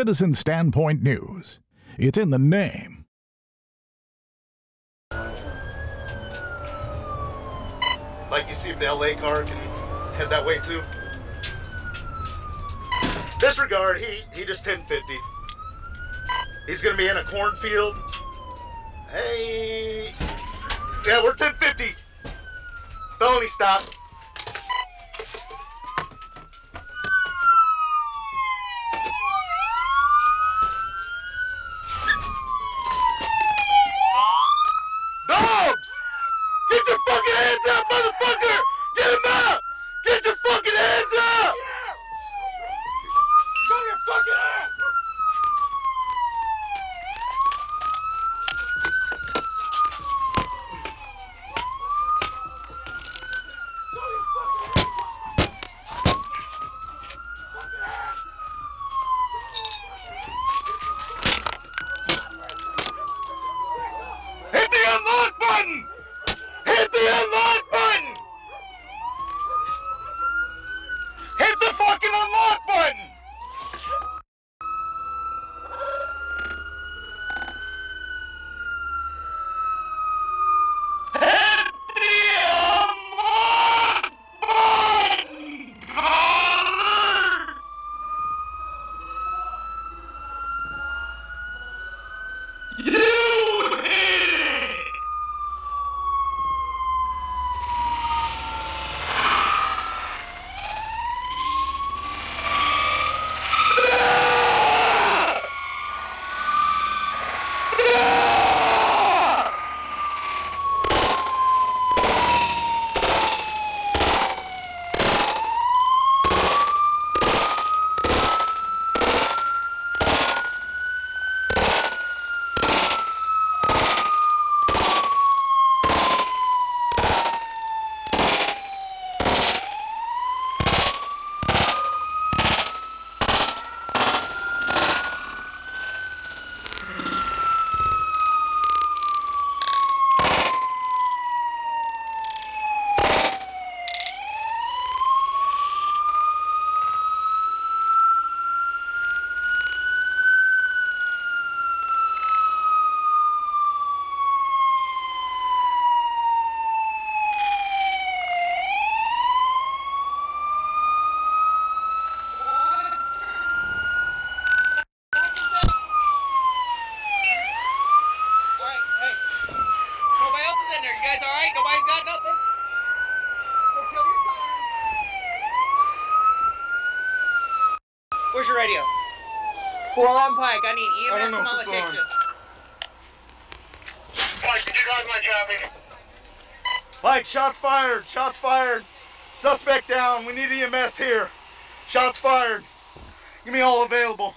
Citizen Standpoint News. It's in the name. Like, you see if the LA car can head that way too. Disregard, he just 1050. He's gonna be in a cornfield. Hey, yeah, we're 1050. Felony stop. Where's your radio? 411 Pike, I need EMS from my location. Pike, did you guys my job here? Pike, shots fired, shots fired. Suspect down, we need EMS here. Shots fired. Give me all available.